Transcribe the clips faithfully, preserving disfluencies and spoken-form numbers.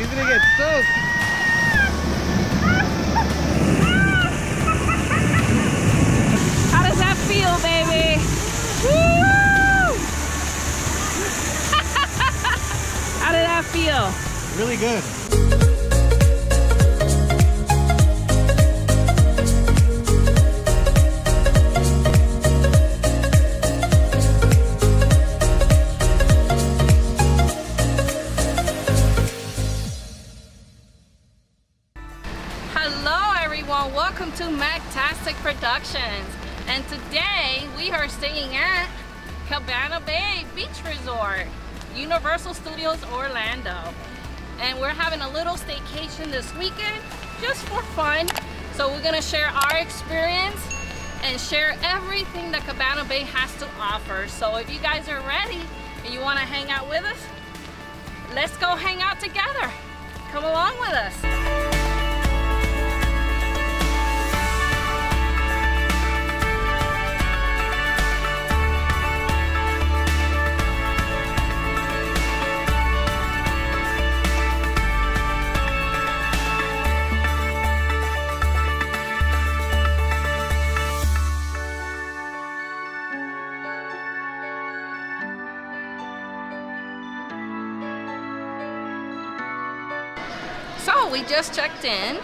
He's gonna get soaked. How does that feel, baby? Woo! How did that feel? Really good. Hello everyone, welcome to Magtastic Productions. And today we are staying at Cabana Bay Beach Resort, Universal Studios Orlando. And we're having a little staycation this weekend just for fun. So we're gonna share our experience and share everything that Cabana Bay has to offer. So if you guys are ready and you wanna hang out with us, let's go hang out together. Come along with us. We just checked in,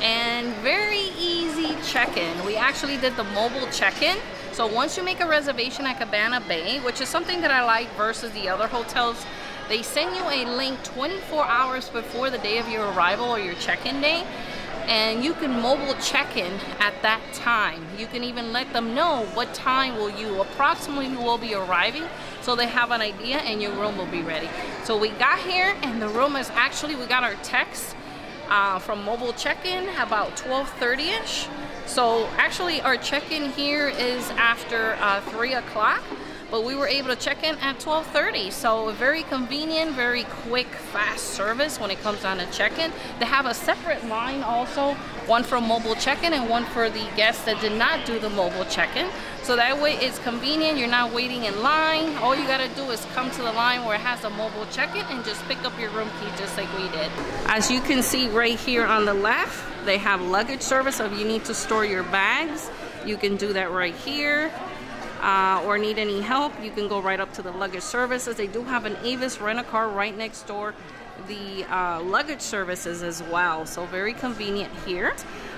and very easy check-in. We actually did the mobile check-in. So once you make a reservation at Cabana Bay, which is something that I like versus the other hotels, they send you a link twenty-four hours before the day of your arrival or your check-in day, and you can mobile check-in at that time. You can even let them know what time will you approximately will be arriving, so they have an idea and your room will be ready. So we got here, and the room is actually, we got our text Uh, from mobile check-in about twelve thirty-ish. So actually our check-in here is after uh, three o'clock, but we were able to check in at twelve thirty. So very convenient, very quick, fast service when it comes down to check-in. They have a separate line also, one for mobile check-in and one for the guests that did not do the mobile check-in. So that way it's convenient, you're not waiting in line. All you gotta do is come to the line where it has a mobile check-in and just pick up your room key just like we did. As you can see right here on the left, they have luggage service if you need to store your bags. You can do that right here. Uh, or need any help, you can go right up to the luggage services. They do have an Avis rent-a-car right next door, the uh, luggage services as well. So very convenient here.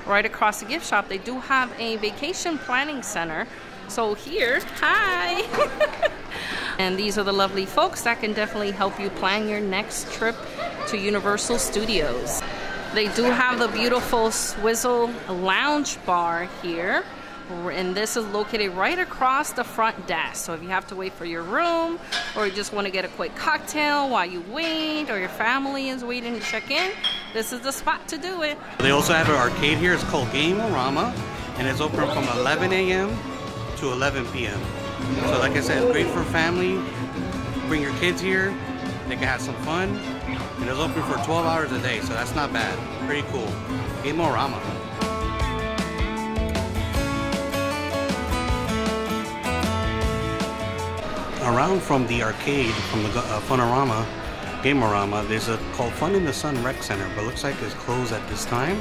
Right across the gift shop, they do have a vacation planning center. So here, hi! And these are the lovely folks that can definitely help you plan your next trip to Universal Studios. They do have the beautiful Swizzle Lounge Bar here. And this is located right across the front desk. So if you have to wait for your room, or you just want to get a quick cocktail while you wait, or your family is waiting to check in, this is the spot to do it. They also have an arcade here. It's called Game-O-Rama, and it's open from eleven A M to eleven P M So like I said, it's great for family. Bring your kids here, they can have some fun. And it's open for twelve hours a day, so that's not bad. Pretty cool. Game-O-Rama. Around from the arcade, from the uh, Fun-O-Rama, Game-O-Rama, there's a called Fun in the Sun Rec Center, but looks like it's closed at this time.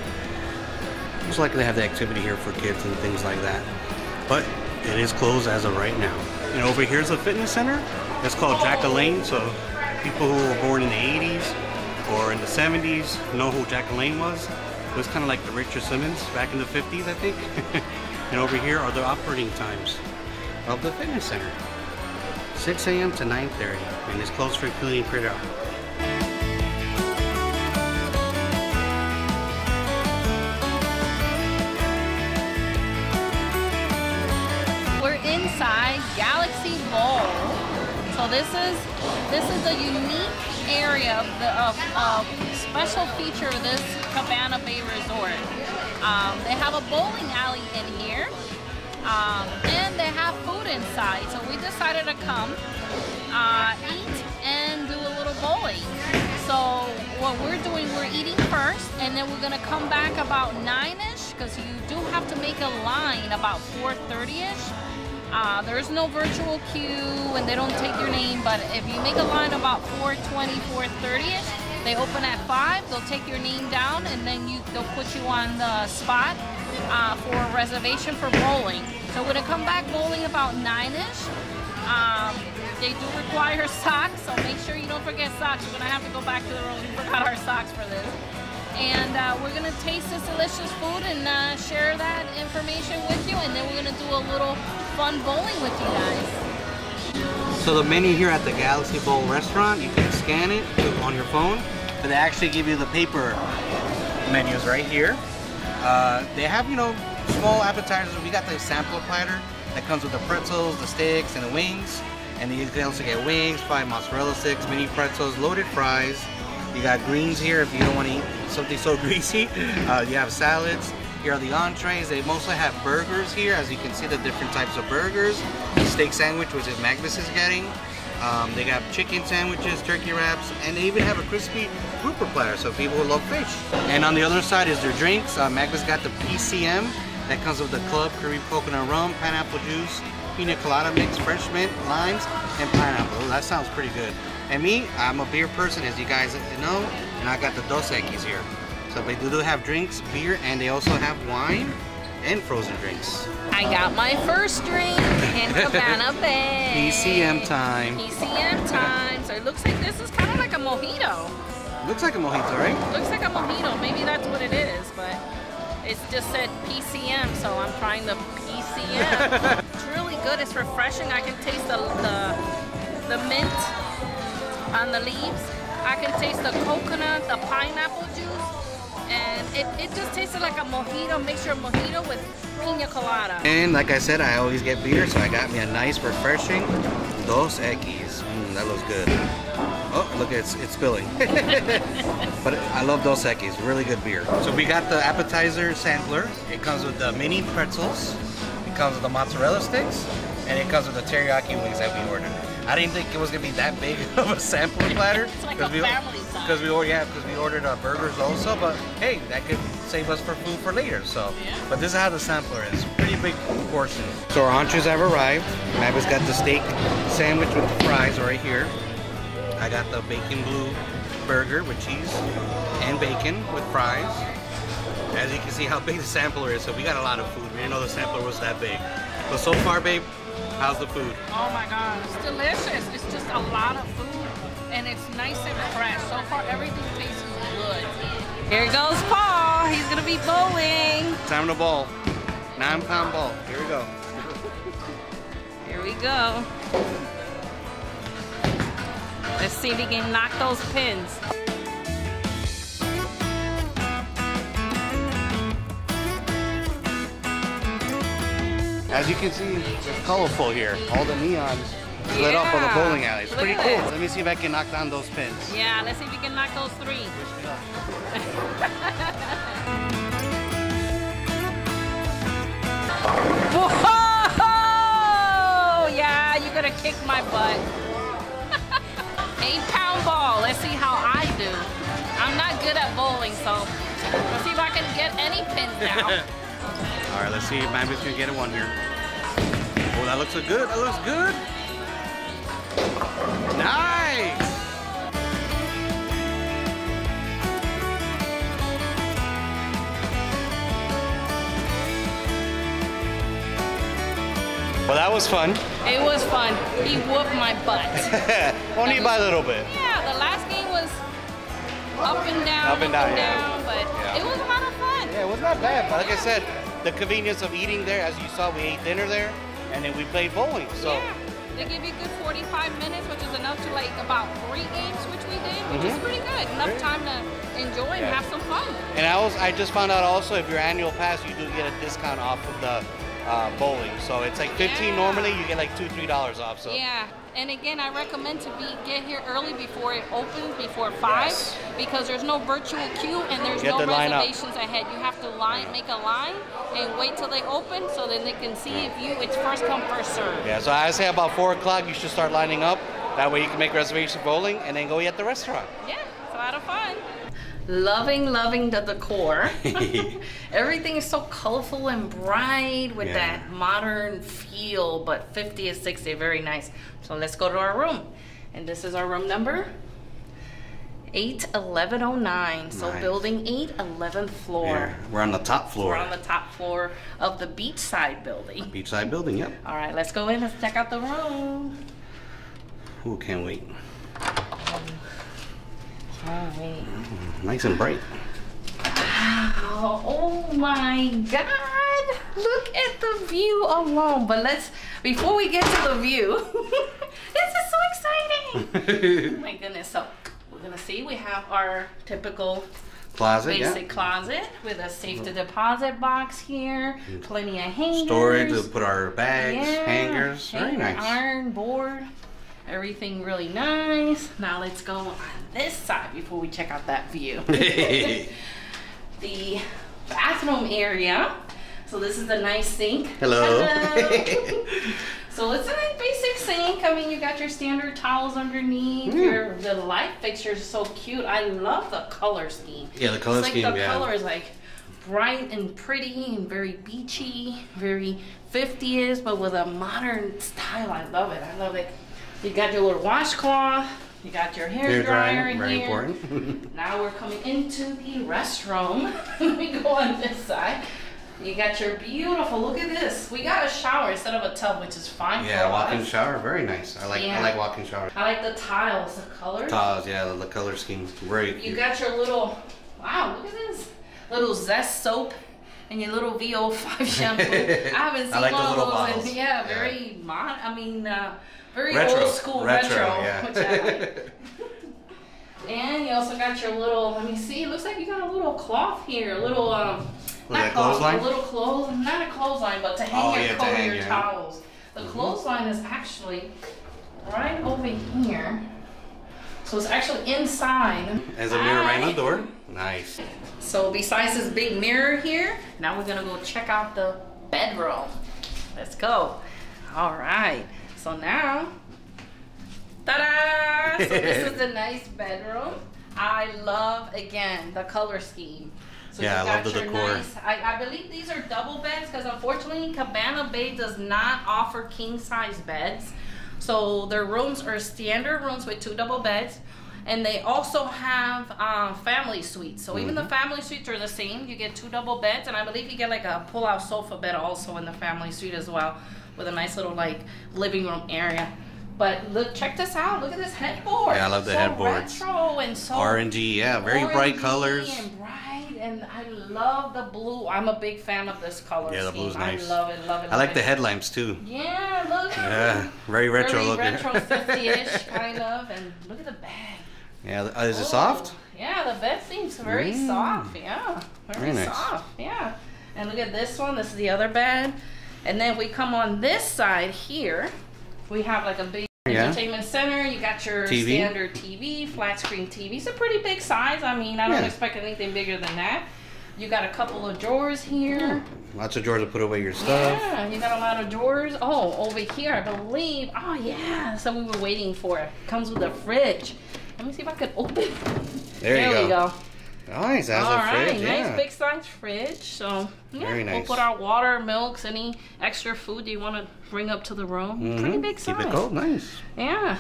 Looks like they have the activity here for kids and things like that, but it is closed as of right now. And over here's a fitness center. It's called Jack LaLanne. So people who were born in the eighties or in the seventies know who Jack LaLanne was. It was kind of like the Richard Simmons back in the fifties, I think. And over here are the operating times of the fitness center. six A M to nine thirty, and it's closed for cleaning period hour. We're inside Galaxy Bowl. So this is this is a unique area of the of, of special feature of this Cabana Bay Resort. Um, they have a bowling alley in here. Um, and they have food inside, so we decided to come uh, eat and do a little bowling. So what we're doing, we're eating first, and then we're gonna come back about nine-ish, because you do have to make a line about four thirty-ish. Uh, there's no virtual queue, and they don't take your name, but if you make a line about four twenty, four thirty-ish, They open at five, they'll take your name down, and then you, they'll put you on the spot uh, for a reservation for bowling. So we're gonna come back bowling about nine-ish. Um, they do require socks, so make sure you don't forget socks. We're gonna have to go back to the room. We forgot our socks for this. And uh, we're gonna taste this delicious food and uh, share that information with you, and then we're gonna do a little fun bowling with you guys. So the menu here at the Galaxy Bowl restaurant, you can scan it on your phone, but they actually give you the paper menus right here. Uh, they have, you know, small appetizers. We got the sampler platter that comes with the pretzels, the sticks, and the wings. And you can also get wings, five mozzarella sticks, mini pretzels, loaded fries. You got greens here if you don't want to eat something so greasy. Uh, you have salads. Here are the entrees. They mostly have burgers here. As you can see, the different types of burgers. Steak sandwich, which is Magnus is getting. Um, they got chicken sandwiches, turkey wraps, and they even have a crispy grouper platter, so people who love fish. And on the other side is their drinks. Uh, Magnus got the P C M. That comes with the club, Caribbean coconut rum, pineapple juice, pina colada mix, fresh mint, limes, and pineapple. Ooh, that sounds pretty good. And me, I'm a beer person, as you guys know, and I got the Dos Equis here. So they do have drinks, beer, and they also have wine and frozen drinks. I got my first drink in Cabana Bay. P C M time. P C M time. So it looks like this is kind of like a mojito. Looks like a mojito, right? Looks like a mojito. Maybe that's what it is, but it's just said P C M, so I'm trying the P C M. It's really good. It's refreshing. I can taste the, the the mint on the leaves. I can taste the coconut, the pineapple juice, and it, it just tasted like a mojito, mixture of mojito with piña colada. And like I said, I always get beer, so I got me a nice, refreshing Dos Equis. Mm, that looks good. Oh, look, it's, it's spilling. But I love Dos Equis, really good beer. So we got the appetizer sampler. It comes with the mini pretzels. It comes with the mozzarella sticks. And it comes with the teriyaki wings that we ordered. I didn't think it was gonna be that big of a sampler platter. It's like a family size. Because we, yeah, we ordered uh, burgers also, but hey, that could save us for food for later, so. Yeah. But this is how the sampler is, pretty big portion. So our entrees have arrived. Mavis got the steak sandwich with the fries right here. I got the bacon blue burger with cheese and bacon with fries. As you can see how big the sampler is, so we got a lot of food. We didn't know the sampler was that big. But so far, babe, how's the food? Oh my God, it's delicious. It's just a lot of food and it's nice and fresh. So far, everything tastes good. Here goes Paul, he's gonna be bowling. Time to bowl, nine pound bowl. Here we go. Here we go. Let's see if he can knock those pins. As you can see, it's colorful here. All the neons yeah. lit up on the bowling alley. It's Look pretty cool. It. Let me see if I can knock down those pins. Yeah, let's see if you can knock those three. Whoa! Yeah, you're gonna kick my butt. Eight-pound ball. Let's see how I do. I'm not good at bowling, so let's see if I can get any pins down. All right, let's see if Mavis can get a one here. Oh, that looks good. That looks good. Nice. Well, that was fun. It was fun. He whooped my butt. Only by a little bit. Yeah, the last game was up and down, up and down, up and down yeah. but yeah. it was a lot of fun. Yeah, it was not bad, but like yeah. I said, the convenience of eating there, as you saw, we ate dinner there, and then we played bowling, so. Yeah, they give you a good forty-five minutes, which is enough to like about three games, which we did, which mm-hmm. is pretty good. Enough time to enjoy yeah. and have some fun. And I, was, I just found out also, if your annual pass, you do get a discount off of the Uh, bowling, so it's like fifteen yeah. normally. You get like two, three dollars off. So yeah, and again, I recommend to be get here early before it opens, before five, yes. because there's no virtual queue and there's no reservations ahead. You have to line, make a line, and wait till they open, so then they can see if you. It's first come, first serve. Yeah, so I say about four o'clock you should start lining up. That way you can make reservation bowling and then go eat at the restaurant. Yeah, it's a lot of fun. Loving, loving the decor. Everything is so colorful and bright with yeah. that modern feel, but fifty and sixty, very nice. So let's go to our room. And this is our room number. eight eleven oh nine. So nice. Building eight, eleventh floor. Yeah, we're on the top floor. We're on the top floor of the beachside building. Beachside building, yep. All right, let's go in. Let's check out the room. Ooh, can't wait. Can't wait. Mm, nice and bright. Wow. Oh my God. Look at the view alone. But let's, before we get to the view, this is so exciting. Oh my goodness. So we're gonna see, we have our typical closet, basic yeah. closet with a safe to deposit box here, plenty of hangers. Storage to put our bags, yeah. hangers, Hanger, very nice. Iron board, everything really nice. Now let's go on this side before we check out that view. The bathroom area. So this is a nice sink. Hello. Hello. So it's a basic sink. I mean, you got your standard towels underneath. Mm. Your the light fixtures are so cute. I love the color scheme. Yeah, the color it's scheme. Like the yeah. color is like bright and pretty and very beachy, very fifties, but with a modern style. I love it. I love it. You got your little washcloth. You got your hair They're dryer drying, in very here. Important. Now we're coming into the restroom. Let me go on this side. You got your beautiful, look at this. We got a shower instead of a tub, which is fine. Yeah, walk-in shower, very nice. I like yeah. I like walk-in shower. I like the tiles, the colors. Tiles, yeah, the, the color scheme, very cute. You got your little, wow, look at this. Little Zest soap and your little V O five shampoo. I haven't seen I like all the little of those. And, yeah, very, yeah. Mod, I mean, uh, very retro. old school retro, retro yeah. which I like. And you also got your little, let me see, it looks like you got a little cloth here, a little, um, Was not clothesline? A little clothes, not a clothesline, but to hang oh, your yeah, coat to hang, your yeah. towels. The mm-hmm. clothesline is actually right over here, so it's actually inside. As a mirror I, right on the door, nice. So besides this big mirror here, now we're gonna go check out the bedroom. Let's go. All right. So now, ta-da! So this is a nice bedroom. I love again the color scheme. So yeah, I love the decor. Nice, I, I believe these are double beds because unfortunately Cabana Bay does not offer king size beds. So their rooms are standard rooms with two double beds. And they also have uh, family suites. So mm-hmm. even the family suites are the same. You get two double beds. And I believe you get like a pull out sofa bed also in the family suite as well. With a nice little like living room area. But look, check this out. Look at this headboard. Yeah, I love the so headboard. Retro and so orangey, yeah, very orangey bright colors. And bright, and I love the blue. I'm a big fan of this color. Yeah, the blue's nice. I love it, love it. I like it. The headlamps too. Yeah, look. Yeah, very retro very looking. Retro fifty-ish kind of, and look at the bed. Yeah, uh, is it soft? Yeah, the bed seems very mm. soft. Yeah, very, very nice. soft. Yeah, and look at this one. This is the other bed, and then we come on this side here. We have like a big yeah. entertainment center. You got your T V. Standard T V, flat screen T V. It's a pretty big size. I mean, I don't yeah. expect anything bigger than that. You got a couple of drawers here. Oh, lots of drawers to put away your stuff. Yeah, you got a lot of drawers. Oh, over here, I believe. Oh, yeah. So we were waiting for it. Comes with a fridge. Let me see if I could open. There, there you we go. go. Nice. That's All a right, fridge, nice yeah. big size fridge. So yeah, Very nice. we'll put our water, milks, any extra food you want to bring up to the room. Mm-hmm. Pretty big size. Keep it cold, nice. Yeah,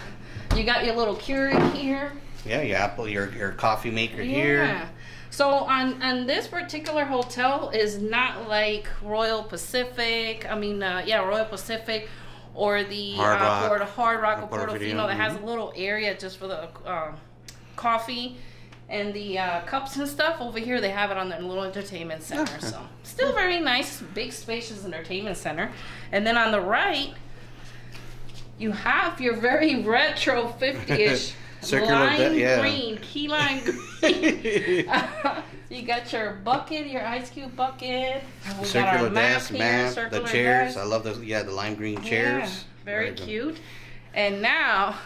you got your little Keurig here. Yeah, your apple, your your coffee maker yeah. here. So on on this particular hotel is not like Royal Pacific. I mean, uh, yeah, Royal Pacific. Or the Hard Rock, uh, or the Hard Rock or Portofino that has a little area just for the uh, coffee and the uh, cups and stuff. Over here they have it on their little entertainment center. So still very nice, big spacious entertainment center. And then on the right you have your very retro fifty-ish lime yeah. green, key lime green. uh, you got your bucket, your ice cube bucket. We circular desk, map, map, the chairs. Desk. I love those. Yeah, the lime green chairs. Yeah, very right cute. Them. And now,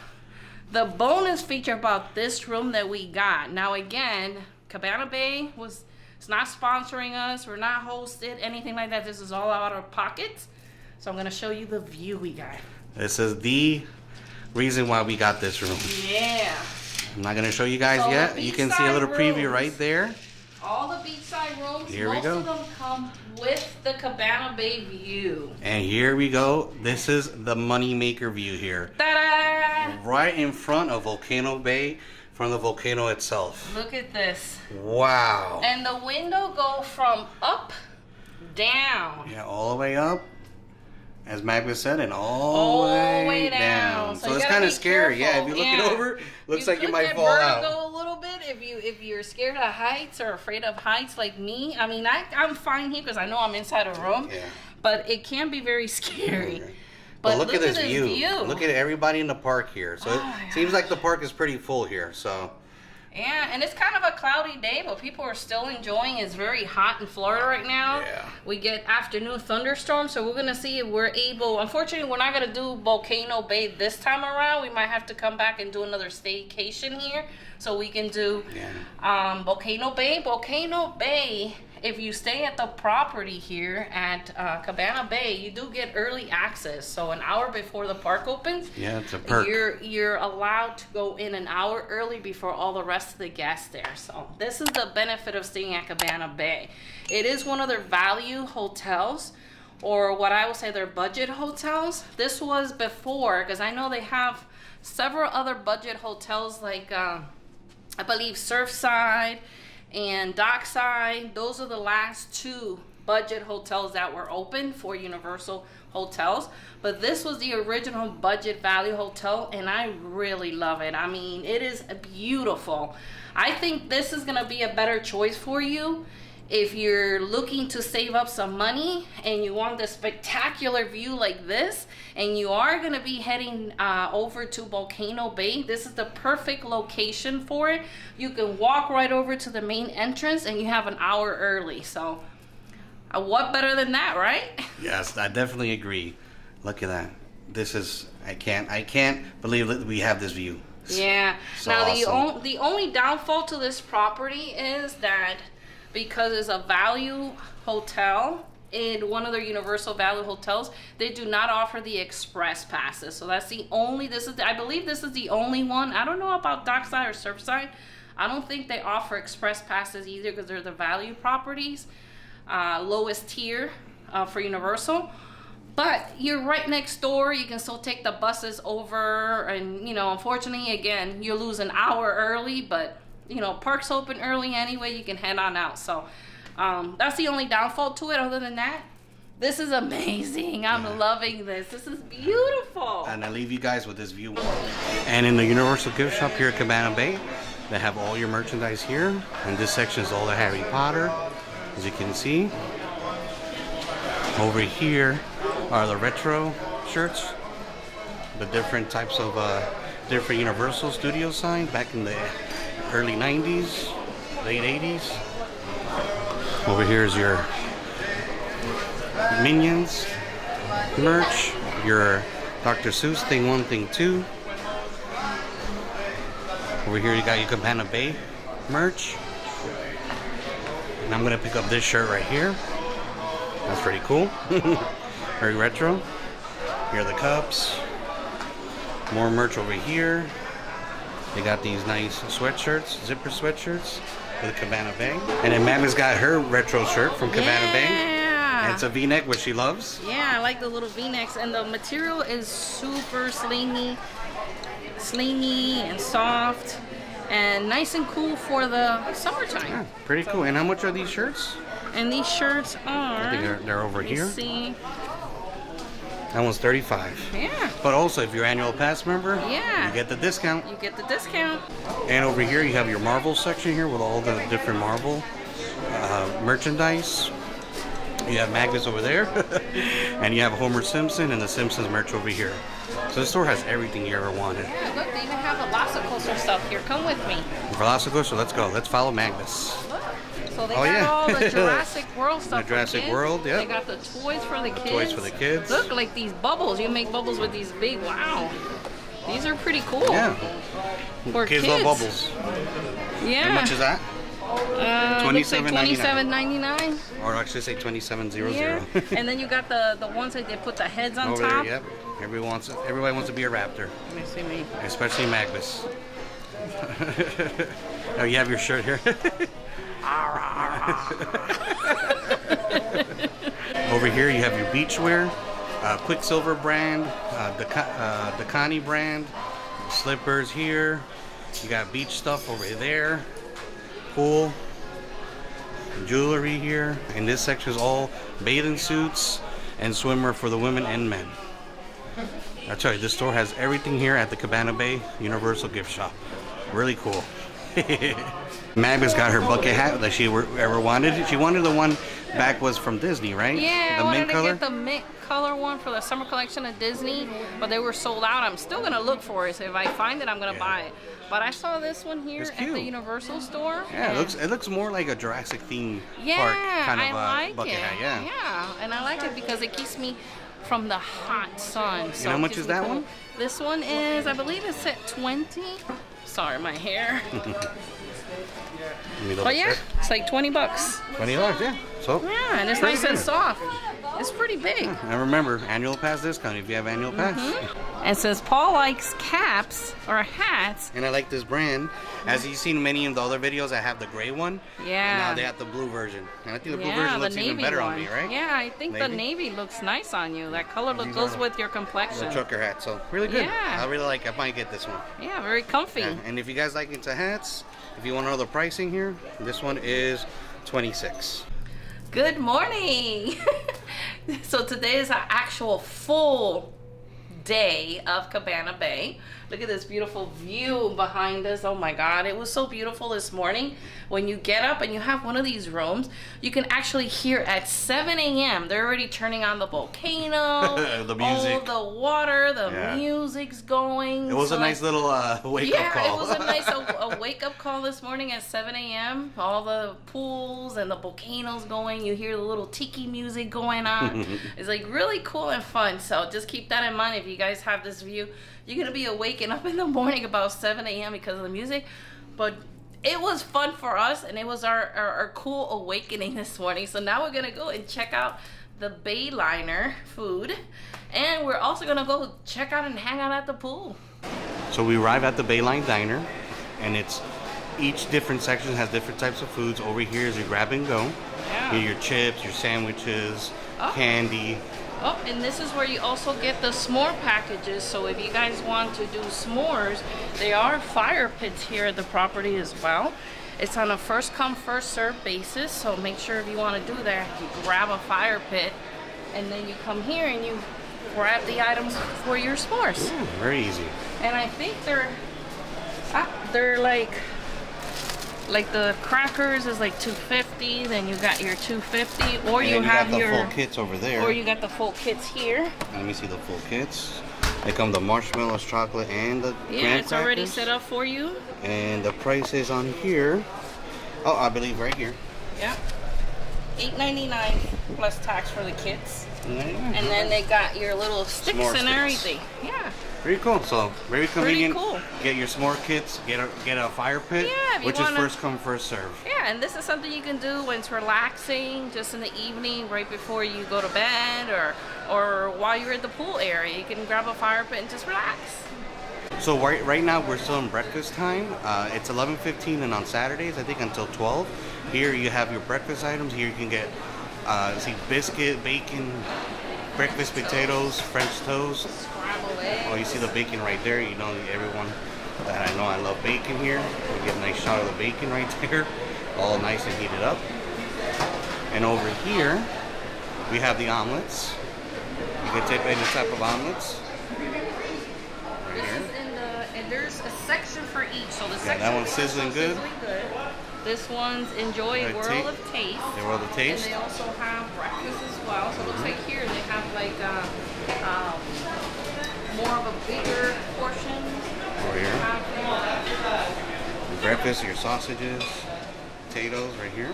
the bonus feature about this room that we got. Now again, Cabana Bay was it's not sponsoring us. We're not hosted, anything like that. This is all out of our pockets. So I'm gonna show you the view we got. This is the reason why we got this room. Yeah. I'm not gonna show you guys so yet. You can see a little preview rooms. right there. All the beachside rooms, here most we go. of them come with the Cabana Bay view. And here we go. This is the moneymaker view here. Ta-da! Right in front of Volcano Bay, from the volcano itself. Look at this. Wow. And the window go from up, down. Yeah, all the way up, as Magna said, and all, all the way, way down. down. So, so it's kind of scary. Careful. Yeah, if you look yeah. it over, looks you like you might fall out. Go a little bit if you if you're scared of heights or afraid of heights like me. I mean, I I'm fine here because I know I'm inside a room. Yeah. But it can be very scary. Yeah. But look, look at this, at this view. view. Look at everybody in the park here. So oh it seems gosh. like the park is pretty full here. So yeah, and it's kind of a cloudy day, but people are still enjoying. It's very hot in Florida right now. Yeah. We get afternoon thunderstorms, so we're gonna see if we're able. Unfortunately, we're not gonna do Volcano Bay this time around. We might have to come back and do another staycation here, so we can do yeah. um, Volcano Bay. Volcano Bay. If you stay at the property here at uh, Cabana Bay, you do get early access. So an hour before the park opens, yeah, it's a perk. You're you're allowed to go in an hour early before all the rest of the guests there. So this is the benefit of staying at Cabana Bay. It is one of their value hotels, or what I would say their budget hotels. This was before, because I know they have several other budget hotels like uh, I believe Surfside and Dockside. Those are the last two budget hotels that were open for Universal hotels, but this was the original budget value hotel, and I really love it. I mean, it is beautiful. I think this is gonna be a better choice for you if you're looking to save up some money and you want this spectacular view like this, and you are gonna be heading uh, over to Volcano Bay. This is the perfect location for it. You can walk right over to the main entrance and you have an hour early. So uh, what better than that, right? Yes, I definitely agree. Look at that. This is, I can't, I can't believe that we have this view. Yeah, so now awesome. the, on, the only downfall to this property is that because it's a value hotel, in one of their Universal value hotels, they do not offer the express passes. So that's the only, this is, the, I believe this is the only one. I don't know about Dockside or Surfside. I don't think they offer express passes either, because they're the value properties, uh, lowest tier uh, for Universal. But you're right next door. You can still take the buses over. And, you know, unfortunately, again, you lose an hour early, but you know, parks open early anyway, you can head on out. So um that's the only downfall to it. Other than that, this is amazing. I'm yeah. loving this. This is beautiful. And I leave you guys with this view. And in the Universal gift shop here at Cabana Bay, they have all your merchandise here, and this section is all the Harry Potter, as you can see. Over here are the retro shirts, the different types of uh different Universal Studios signs back in the early nineties, late eighties. Over here is your Minions merch, your Doctor Seuss thing one, thing two. Over here you got your Cabana Bay merch, and I'm gonna pick up this shirt right here. That's pretty cool. Very retro. Here are the cups, more merch over here. They got these nice sweatshirts, zipper sweatshirts with Cabana Bay. And then Mammy's got her retro shirt from Cabana yeah. Bay. And it's a V-neck, which she loves. Yeah, I like the little V-necks. And the material is super slingy, slingy and soft, and nice and cool for the summertime. Yeah, pretty cool. And how much are these shirts? And these shirts are... I think they're, they're over here. See. That one's thirty-five. Yeah. But also, if you're annual pass member, yeah. you get the discount. You get the discount. And over here, you have your Marvel section here with all the different Marvel uh, merchandise. You have Magnus over there, and you have Homer Simpson and the Simpsons merch over here. So the store has everything you ever wanted. Yeah, look, they even have a Velocicoaster stuff here. Come with me. Velocicoaster, let's go. Let's follow Magnus. Look. So they oh, got yeah. all the Jurassic World stuff. The Jurassic for the World, yeah. They got the toys for the kids. Toys for the kids. Look, like these bubbles. You make bubbles with these big. Wow, these are pretty cool. Yeah. For kids, kids. love bubbles. Yeah. How much is that? Uh, Twenty-seven like ninety-nine. Or actually say twenty-seven zero yeah. zero. And then you got the the ones that they put the heads on Over top. There, yep. Everyone wants. Everybody wants to be a raptor. Let me see me. Especially Magnus. Oh, you have your shirt here. Over here you have your beachwear, uh, Quiksilver brand, uh, the uh, Connie brand, slippers here, You got beach stuff over there, pool, jewelry here, and this section is all bathing suits and swimwear for the women and men. I tell you, this store has everything here at the Cabana Bay Universal gift shop. Really cool. Mag has got her bucket hat that she ever wanted. She wanted the one back was from Disney, right? Yeah, the I wanted mint to color? Get the mint color one for the summer collection of Disney, but they were sold out. I'm still gonna look for it. So if I find it, I'm gonna yeah. buy it. But I saw this one here at the Universal store. Yeah, it looks it looks more like a Jurassic theme yeah, park kind of I like bucket it. hat. Yeah, yeah, and I like it because it keeps me from the hot sun. So and how much is that one? This one is, I believe, it's at twenty. Sorry, my hair. But yeah, check. It's like twenty bucks. twenty dollars, yeah. So yeah, and it's nice and soft. It's pretty big. Yeah, and remember, annual pass discount if you have annual pass. Mm-hmm. And since Paul likes caps or hats, and I like this brand, as you've seen many of the other videos, I have the gray one. Yeah. And now they have the blue version, and I think the blue yeah, version looks even better one. on me, right? Yeah, I think navy. the navy looks nice on you. That color look goes with your complexion. The trucker hat, so really good. Yeah. I really like. I might get this one. Yeah, very comfy. Yeah. And if you guys like into hats, if you want to know the pricing here, this one is twenty-six. Good morning. So today is our actual full day of Cabana Bay. Look at this beautiful view behind us. Oh my God, it was so beautiful this morning. When you get up and you have one of these rooms, you can actually hear at seven A M they're already turning on the volcano, the music, all the water, the yeah. music's going. It was so a nice little uh, wake yeah, up call. Yeah, it was a nice a, a wake up call this morning at seven A M All the pools and the volcanoes going. You hear the little tiki music going on. It's like really cool and fun. So just keep that in mind if you guys have this view. You're gonna be waking up in the morning about seven A M because of the music, but it was fun for us, and it was our, our, our cool awakening this morning. So now we're gonna go and check out the Bayliner food, and we're also gonna go check out and hang out at the pool. So we arrive at the Bayliner Diner, and it's each different section has different types of foods. Over here is your grab and go, yeah. your chips, your sandwiches, oh. candy. Oh, and this is where you also get the s'more packages. So if you guys want to do s'mores, there are fire pits here at the property as well. It's on a first come, first serve basis. So make sure if you want to do that, you grab a fire pit, and then you come here and you grab the items for your s'mores. Yeah, very easy. And I think they're ah, they're like like the crackers is like two fifty, then you got your two fifty, or you, you have got the your full kits over there, or you got the full kits here. Let me see the full kits. They come the marshmallows, chocolate, and the yeah graham it's crackers. Already set up for you, and the price is on here. Oh, I believe right here, yeah, eight ninety-nine plus tax for the kits. Mm-hmm. And then they got your little sticks s'more and sticks. everything. Yeah, pretty cool. So very convenient. Pretty cool. Get your s'more kits, get a get a fire pit, yeah, which wanna... is first come first serve. Yeah, and this is something you can do when it's relaxing, just in the evening, right before you go to bed, or or while you're at the pool area, you can grab a fire pit and just relax. So right right now we're still in breakfast time. Uh, it's eleven fifteen, and on Saturdays I think until twelve. Here you have your breakfast items. Here you can get. Uh, see biscuit, bacon, breakfast potatoes, French toast. Oh, you see the bacon right there. You know, everyone that I know, I love bacon here. We get a nice shot of the bacon right there, all nice and heated up. And over here, we have the omelets. You can take any type of omelets. Right this here. Is in the, and there's a section for each. So the yeah, section that one's sizzling good. Sizzling good. This one's Enjoy a World of Taste. The World of Taste. And they also have breakfast as well. So it looks like here they have like a, um, more of a bigger portion. Over here. Your breakfast, your sausages, potatoes right here.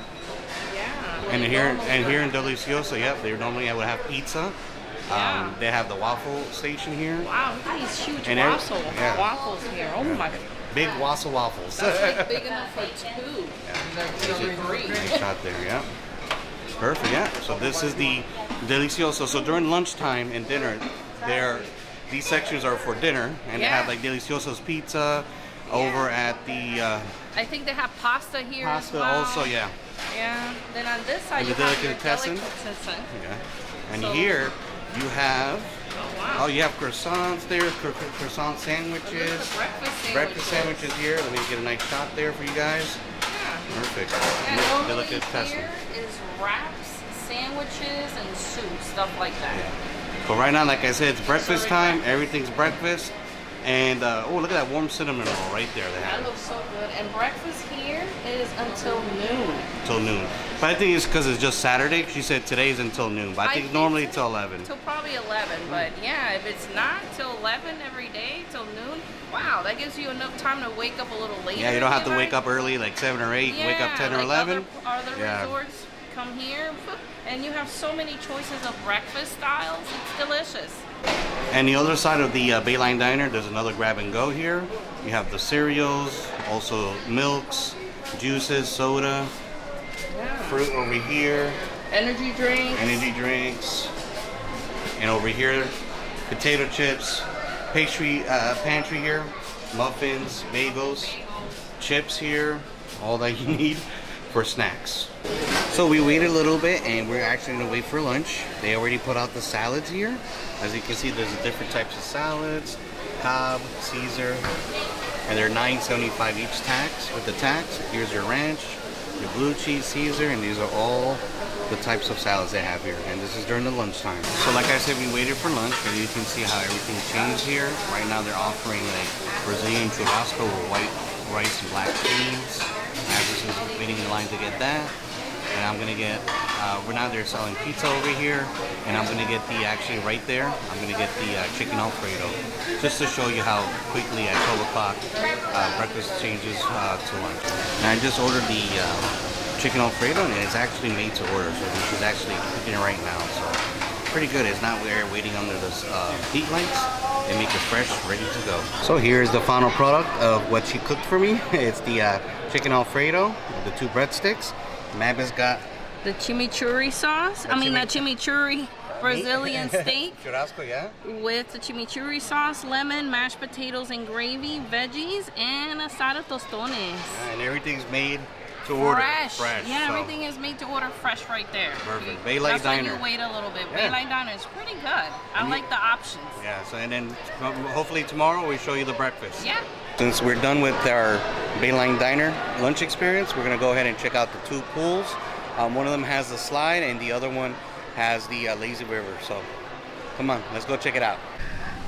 Yeah. And here and here in Delicioso, yep, they normally I would have pizza. Yeah. Um, they have the waffle station here. Wow, look at these huge and waffle, yeah. waffles here. Oh yeah. my God. Big wassail waffles. That's like big enough for two. Yeah. Nice shot there, yeah. Perfect, yeah. So this is the Delicioso. So during lunchtime and dinner, there these sections are for dinner, and yeah. they have like Delicioso's pizza yeah. over at the. Uh, I think they have pasta here. Pasta as well. also, yeah. Yeah. Then on this side and you have your delicatessen. Yeah. And so, here You have, oh, wow. oh you have croissants there, cro cro croissant sandwiches. Oh, breakfast sandwiches. Breakfast sandwiches here. Let me get a nice shot there for you guys. Yeah. Perfect. And over here testing. is wraps, sandwiches, and soup, stuff like that. Yeah. But right now, like I said, it's breakfast time. Breakfast. Everything's breakfast. And, uh, oh, look at that warm cinnamon roll right there. They have. That looks so good. And breakfast here is until noon. Until noon. But I think it's because it's just Saturday. She said today's until noon. But I, I think normally it's till eleven. Until probably eleven. But, yeah, if it's not till eleven every day, till noon, wow, that gives you enough time to wake up a little later. Yeah, you don't have to wake up early, like seven or eight. Yeah, wake up ten or eleven. Other, other yeah. resorts come here. And you have so many choices of breakfast styles. It's delicious. And the other side of the uh, Bayliner Diner, there's another grab and go here. You have the cereals, also milks, juices, soda, yeah. fruit over here. Energy drinks. Energy drinks. And over here, potato chips, pastry, uh, pantry here, muffins, bagels, bagels, chips here, all that you need for snacks. So we waited a little bit and we're actually gonna wait for lunch. They already put out the salads here. As you can see, there's different types of salads, Cobb, Caesar, and they're nine seventy-five each tax with the tax. Here's your ranch, your blue cheese, Caesar, and these are all the types of salads they have here. And this is during the lunchtime. So like I said, we waited for lunch and you can see how everything changed here. Right now they're offering like Brazilian churrasco with white rice and black beans. Avis is waiting in line to get that, and I'm gonna get. Uh, we're now they're selling pizza over here, and I'm gonna get the actually right there. I'm gonna get the uh, chicken Alfredo, just to show you how quickly at twelve o'clock uh, breakfast changes uh, to lunch. And I just ordered the uh, chicken Alfredo, and it's actually made to order, so this is actually cooking right now. So pretty good. It's not we're waiting under the uh, heat lights. They make it fresh, ready to go. So here's the final product of what she cooked for me. It's the uh, chicken Alfredo, the two breadsticks. Mabby's got the chimichurri sauce. I mean, chimi that chimichurri Brazilian steak. Churrasco, yeah. With the chimichurri sauce, lemon, mashed potatoes and gravy, veggies, and a side of tostones. Yeah, and everything's made to order. Fresh. fresh yeah, so. everything is made to order fresh right there. Perfect. Bayliner Diner. That's why you wait a little bit. Yeah. Bayliner Diner is pretty good. I and like you, the options. Yeah, so and then hopefully tomorrow we show you the breakfast. Yeah. Since we're done with our Bayliner Diner lunch experience, we're going to go ahead and check out the two pools. Um, one of them has the slide and the other one has the uh, lazy river. So come on, let's go check it out.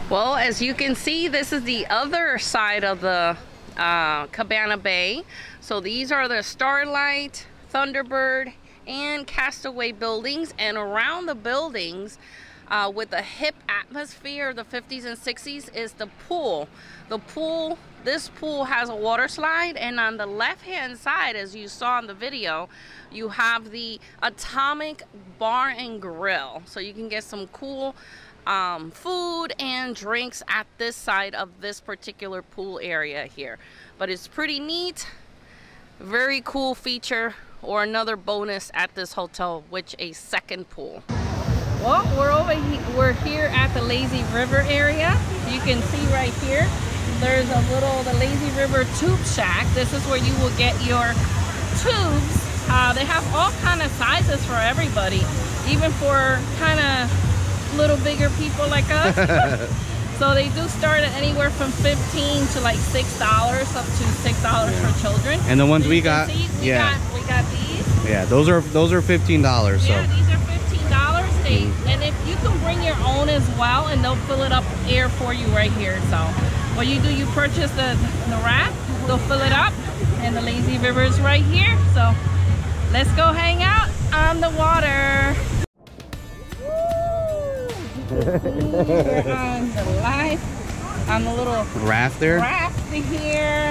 Well, as you can see, this is the other side of the uh, Cabana Bay. So these are the Starlight, Thunderbird, and Castaway buildings, and around the buildings uh, with the hip atmosphere of the fifties and sixties is the pool. The pool, this pool has a water slide, and on the left-hand side, as you saw in the video, you have the Atomic Bar and Grill. So you can get some cool um, food and drinks at this side of this particular pool area here. But it's pretty neat. Very cool feature, or another bonus at this hotel, which a second pool. Well, we're over here, we're here at the Lazy River area. You can see right here, there's a little, the Lazy River Tube Shack. This is where you will get your tubes. Uh, they have all kind of sizes for everybody, even for kind of little bigger people like us. So they do start at anywhere from fifteen to like six dollars up to six dollars yeah. for children. And the ones we got, see, we yeah, got, we got these. Yeah, those are those are fifteen dollars. Yeah, so. These are fifteen dollars. They mm. and if you can bring your own as well, and they'll fill it up air for you right here. So what you do, you purchase the the wrap, they'll fill it up, and the Lazy River is right here. So let's go hang out on the water. We're on the life, on the little raft there. Raft here.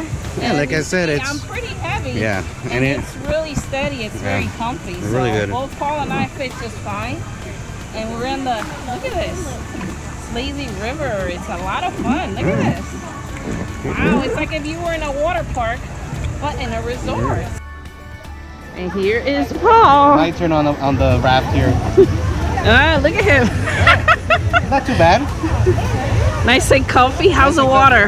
Yeah, and like I said, see, it's I'm pretty heavy. Yeah, and, and it, it's really steady. It's yeah, very comfy. It's so really good. Both Paul and I fit just fine. And we're in the look at this Lazy River. It's a lot of fun. Look at this. Wow, it's like if you were in a water park, but in a resort. And here is Paul. My turn on the on the raft here. Ah, look at him. Not too bad. Nice and comfy. How's the water?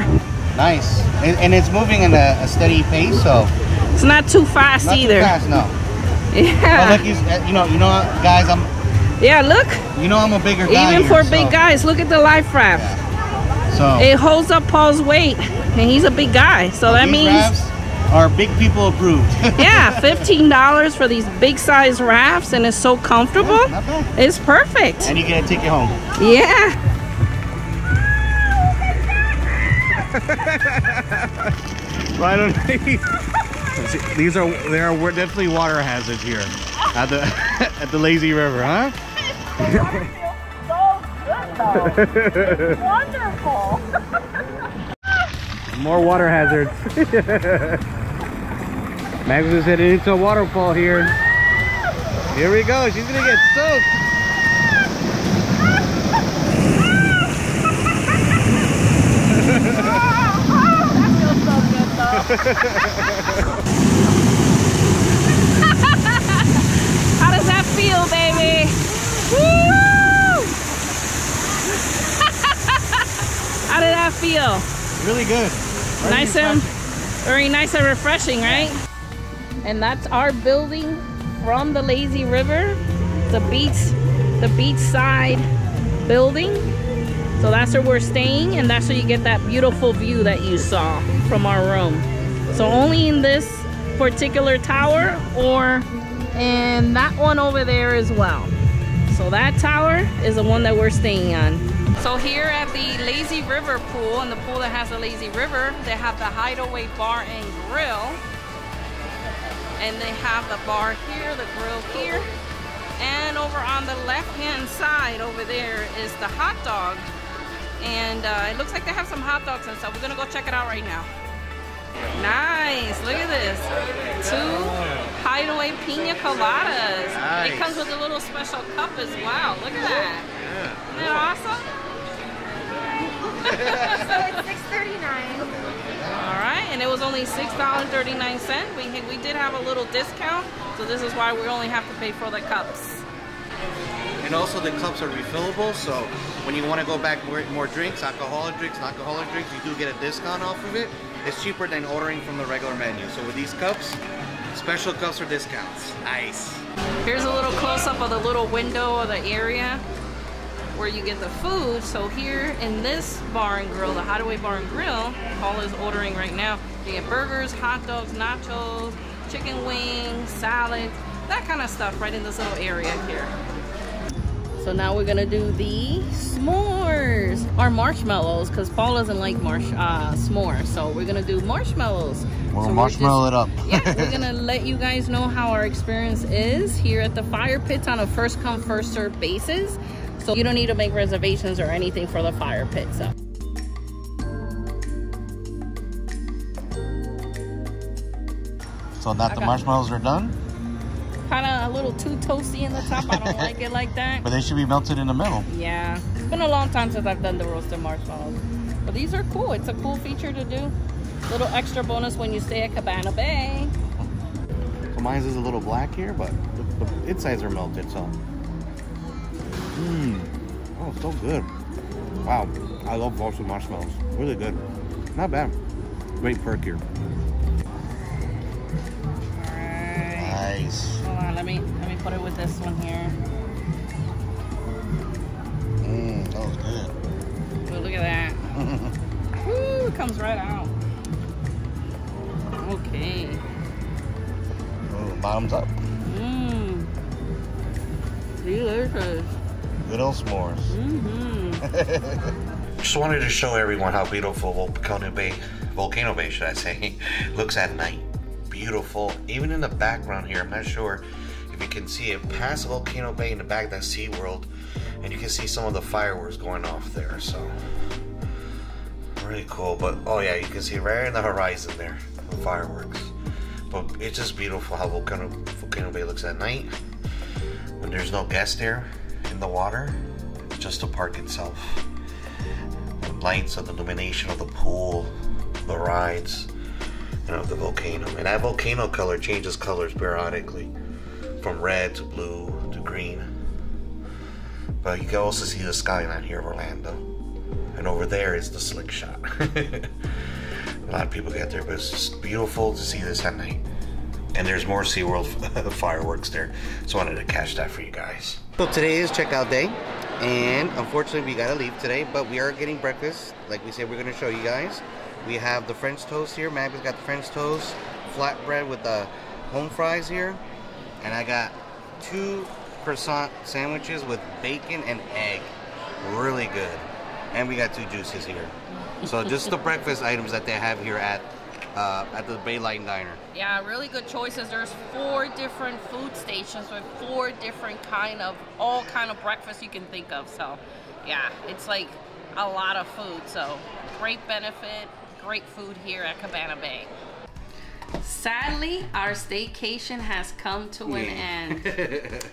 Nice, and, and it's moving in a, a steady pace, so it's not too fast not either. Not too fast, no. Yeah. But like you, you know, you know, guys, I'm Yeah, look. You know I'm a bigger guy. Even here, for so. big guys, look at the life raft. Yeah. So it holds up Paul's weight, and he's a big guy. So that means rafts are big people approved. Yeah, fifteen dollars for these big size rafts, and it's so comfortable. Yeah, not bad. It's perfect. And you get a ticket home. Yeah. Right underneath. These are there are definitely water hazards here at the at the lazy river, huh? The water feels so good though. It's wonderful. More water hazards. Max is headed into a waterfall here. Here we go. She's gonna get soaked. How does that feel, baby? Woo! How did that feel? Really good. Very nice and very nice and refreshing, right? And that's our building from the lazy river, the beach, the beachside building. So that's where we're staying, and that's where you get that beautiful view that you saw from our room. So only in this particular tower, or in that one over there as well. So that tower is the one that we're staying on. So here at the Lazy River pool, and the pool that has the Lazy River, they have the Hideaway Bar and Grill. And they have the bar here, the grill here. And over on the left-hand side over there is the hot dog. And uh, it looks like they have some hot dogs and stuff. We're gonna go check it out right now. Nice, look at this. Two Hideaway Pina Coladas. Nice. It comes with a little special cup as well. Look at that. Yeah. Isn't that awesome? So it's six thirty-nine. All right, and it was only six dollars and thirty-nine cents. We, we did have a little discount, so this is why we only have to pay for the cups. And also the cups are refillable, so when you want to go back more, more drinks, alcoholic drinks, non-alcoholic drinks, you do get a discount off of it. It's cheaper than ordering from the regular menu. So with these cups, special cups or discounts. Nice. Here's a little close-up of the little window of the area where you get the food. So here in this bar and grill, the Hideaway Bar and Grill, Paula is ordering right now. You get burgers, hot dogs, nachos, chicken wings, salad, that kind of stuff right in this little area here. So now we're gonna do the s'mores or marshmallows, because Paul doesn't like marsh uh, s'mores. So we're gonna do marshmallows. We'll so marshmallow we're just, it up. Yeah, we're gonna let you guys know how our experience is here at the fire pits on a first come first serve basis. So you don't need to make reservations or anything for the fire pit. So. So now the marshmallows are done. Kind of a little too toasty in the top. I don't like it like that. But they should be melted in the middle. Yeah. It's been a long time since I've done the roasted marshmallows. But these are cool. It's a cool feature to do. Little extra bonus when you stay at Cabana Bay. So mine is a little black here, but the, the insides are melted, so. Mmm. Oh, so good. Wow. I love roasted marshmallows. Really good. Not bad. Great perk here. Nice. Hold on, let me let me put it with this one here. Mmm, that was good. Well, look at that. Woo, it comes right out. Okay. Mm, bottoms up. Mmm. Delicious. Good old s'mores. Mm-hmm. Just wanted to show everyone how beautiful Volcano Bay, Volcano Bay, should I say, looks at night. Beautiful, even in the background here. I'm not sure if you can see it past Volcano Bay in the back, that SeaWorld, and you can see some of the fireworks going off there. So really cool. But oh yeah, you can see right in the horizon there the fireworks. But it's just beautiful how Volcano Volcano Bay looks at night when there's no guests there in the water. It's just the park itself. The lights of the illumination of the pool, the rides. Of the volcano, and that volcano color changes colors periodically from red to blue to green. But you can also see the skyline here of Orlando, and over there is the slick shot. A lot of people get there, but it's just beautiful to see this at night. and there's more SeaWorld fireworks there. So I wanted to catch that for you guys. So today is checkout day, and unfortunately we gotta leave today, but we are getting breakfast. Like we said, we're gonna show you guys. We have the French toast here. Maggie's got the French toast, flatbread with the home fries here. And I got two croissant sandwiches with bacon and egg. Really good. And we got two juices here. So just the breakfast items that they have here at uh, at the Bayliner Diner. Yeah, really good choices. There's four different food stations with four different kind of, all kind of breakfast you can think of. So yeah, it's like a lot of food. So great benefit, great food here at Cabana Bay. Sadly, our staycation has come to an yeah. end.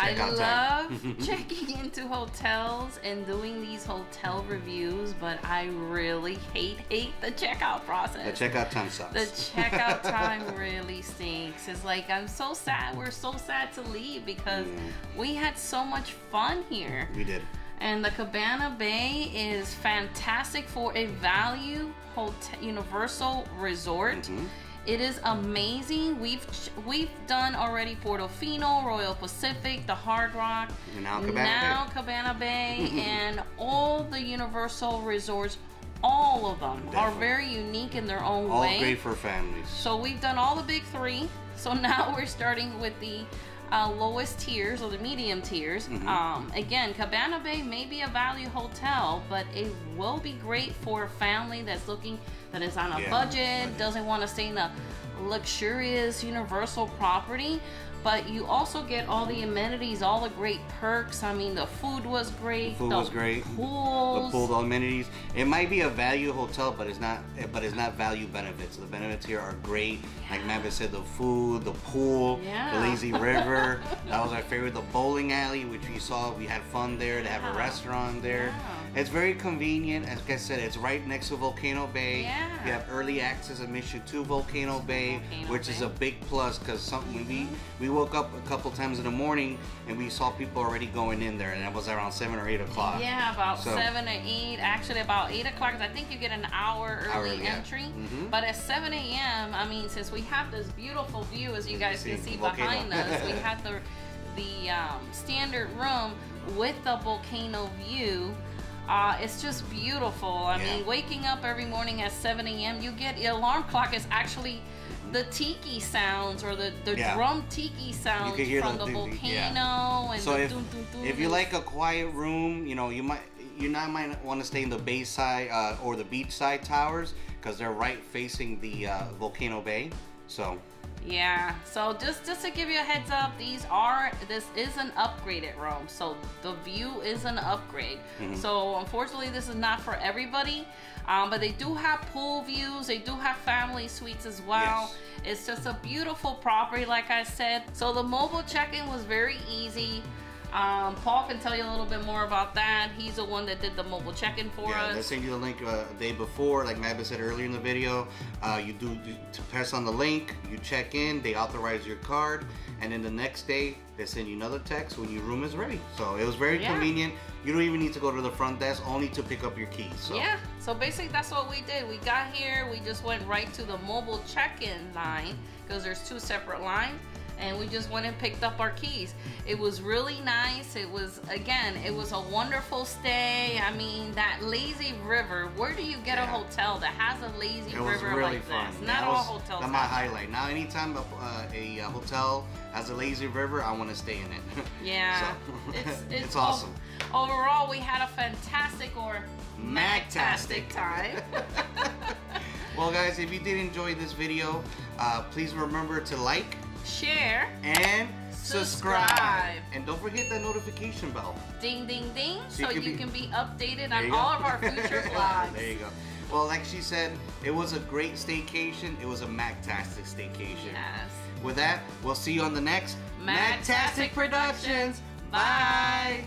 I love checking into hotels and doing these hotel reviews, but I really hate, hate the checkout process. The checkout time sucks. The checkout time really stinks. It's like, I'm so sad. We're so sad to leave because yeah. we had so much fun here. We did. And the Cabana Bay is fantastic for a value hotel, Universal Resort. Mm-hmm. It is amazing. We've we've done already Portofino, Royal Pacific, the Hard Rock, and now Cabana now Bay, Cabana Bay and all the Universal resorts. All of them Definitely. Are very unique in their own all way. All great for families. So we've done all the big three. So now we're starting with the uh, lowest tiers or the medium tiers. Mm-hmm. um, again, Cabana Bay may be a value hotel, but it will be great for a family that's looking. That is on a yeah, budget, budget, doesn't want to stay in a luxurious Universal property, but you also get all the amenities, all the great perks. I mean, the food was great. The food the was great. Pools. The pool, the amenities. It might be a value hotel, but it's not. But it's not value benefits. The benefits here are great. Yeah. Like Mavis said, the food, the pool, yeah. the lazy river. That was our favorite. The bowling alley, which we saw, we had fun there. They yeah. have a restaurant there. Yeah. It's very convenient. As I said, it's right next to Volcano Bay. Yeah. You have early access admission to Volcano Bay, Volcano which Bay. is a big plus because something mm-hmm. we we woke up a couple times in the morning and we saw people already going in there, and that was around seven or eight o'clock. Yeah, about so, seven or eight. Actually, about eight o'clock. I think you get an hour early, early entry. Yeah. Mm-hmm. But at seven A M, I mean, since we have this beautiful view, as you guys see, can see volcano. behind us, we have the the um, standard room with the volcano view. Uh, it's just beautiful. I yeah. mean, waking up every morning at seven A M, you get the alarm clock is actually the tiki sounds or the, the yeah. drum tiki sounds from the, the volcano. Yeah. And so the if, doom, doom, doom, if you like a quiet room, you know, you might you not might want to stay in the bayside uh, or the beachside towers because they're right facing the uh, Volcano Bay. So. Yeah, so just just to give you a heads up, these are this is an upgraded room, so the view is an upgrade. Mm-hmm. So unfortunately this is not for everybody, um, but they do have pool views, they do have family suites as well. Yes. It's just a beautiful property, like I said. So the mobile check-in was very easy. Um, Paul can tell you a little bit more about that. He's the one that did the mobile check-in for yeah, us. They send you the link uh, the day before, like Mavis said earlier in the video. Uh, you do you press on the link, you check in, they authorize your card, and then the next day they send you another text when your room is ready. So it was very yeah. convenient. You don't even need to go to the front desk, only to pick up your keys. So. Yeah. So basically, that's what we did. We got here, we just went right to the mobile check-in line because there's two separate lines. And we just went and picked up our keys. It was really nice. It was, again, it was a wonderful stay. I mean, that lazy river. Where do you get yeah. a hotel that has a lazy it river really like fun. This? Not that all was, hotels. That's my highlight. Now, anytime a, uh, a hotel has a lazy river, I want to stay in it. Yeah, so. it's, it's, it's awesome. Overall, we had a fantastic or magtastic time. Well, guys, if you did enjoy this video, uh, please remember to like, share, and subscribe. subscribe and don't forget that notification bell, ding ding ding, so, so you, can, you be, can be updated on all of our future vlogs. There you go. Well, like she said, it was a great staycation. It was a magtastic staycation. Yes. With that, we'll see you on the next Magtastic Productions. Bye.